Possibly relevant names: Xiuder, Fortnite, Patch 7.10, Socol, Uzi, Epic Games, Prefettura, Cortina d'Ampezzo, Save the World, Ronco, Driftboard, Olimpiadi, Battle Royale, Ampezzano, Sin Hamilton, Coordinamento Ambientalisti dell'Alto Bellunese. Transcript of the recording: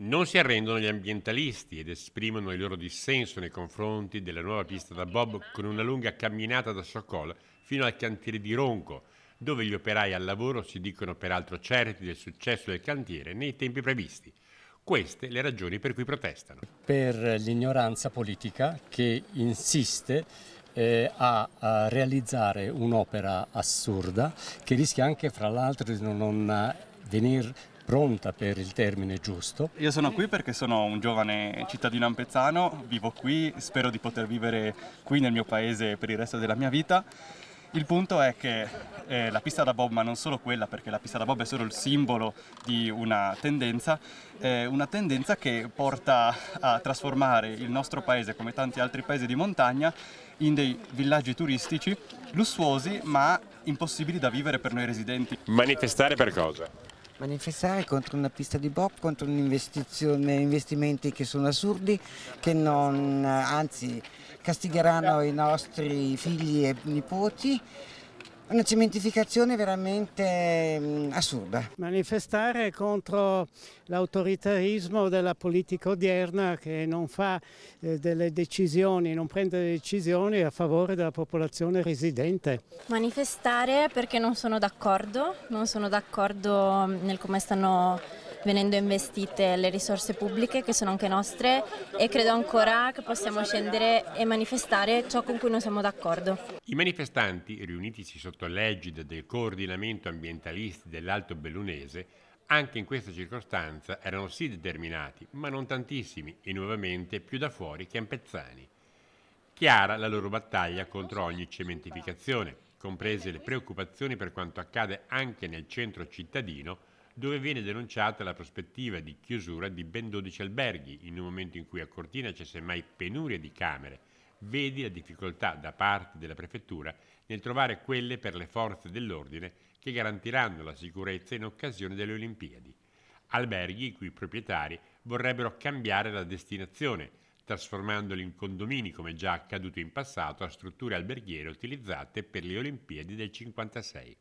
Non si arrendono gli ambientalisti ed esprimono il loro dissenso nei confronti della nuova pista da bob con una lunga camminata da Socol fino al cantiere di Ronco, dove gli operai al lavoro si dicono peraltro certi del successo del cantiere nei tempi previsti. Queste le ragioni per cui protestano. Per l'ignoranza politica che insiste a realizzare un'opera assurda che rischia anche fra l'altro di non venir pronta per il termine giusto. Io sono qui perché sono un giovane cittadino ampezzano, vivo qui, spero di poter vivere qui nel mio paese per il resto della mia vita. Il punto è che la pista da bob, ma non solo quella, perché la pista da bob è solo il simbolo di una tendenza che porta a trasformare il nostro paese, come tanti altri paesi di montagna, in dei villaggi turistici lussuosi ma impossibili da vivere per noi residenti. Manifestare per cosa? Manifestare contro una pista di bob, contro investimenti che sono assurdi, che non, anzi castigheranno i nostri figli e nipoti, una cementificazione veramente assurda. Manifestare contro l'autoritarismo della politica odierna che non fa delle decisioni, non prende decisioni a favore della popolazione residente. Manifestare perché non sono d'accordo nel come stanno venendo investite le risorse pubbliche che sono anche nostre e credo ancora che possiamo scendere e manifestare ciò con cui non siamo d'accordo. I manifestanti, riunitisi sotto l'egida del Coordinamento Ambientalisti dell'Alto Bellunese, anche in questa circostanza erano sì determinati, ma non tantissimi e nuovamente più da fuori che ampezzani. Chiara la loro battaglia contro ogni cementificazione, comprese le preoccupazioni per quanto accade anche nel centro cittadino, dove viene denunciata la prospettiva di chiusura di ben 12 alberghi, in un momento in cui a Cortina c'è semmai penuria di camere. Vedi la difficoltà da parte della Prefettura nel trovare quelle per le forze dell'ordine che garantiranno la sicurezza in occasione delle Olimpiadi. Alberghi i cui proprietari vorrebbero cambiare la destinazione, trasformandoli in condomini, come già accaduto in passato, a strutture alberghiere utilizzate per le Olimpiadi del 1956.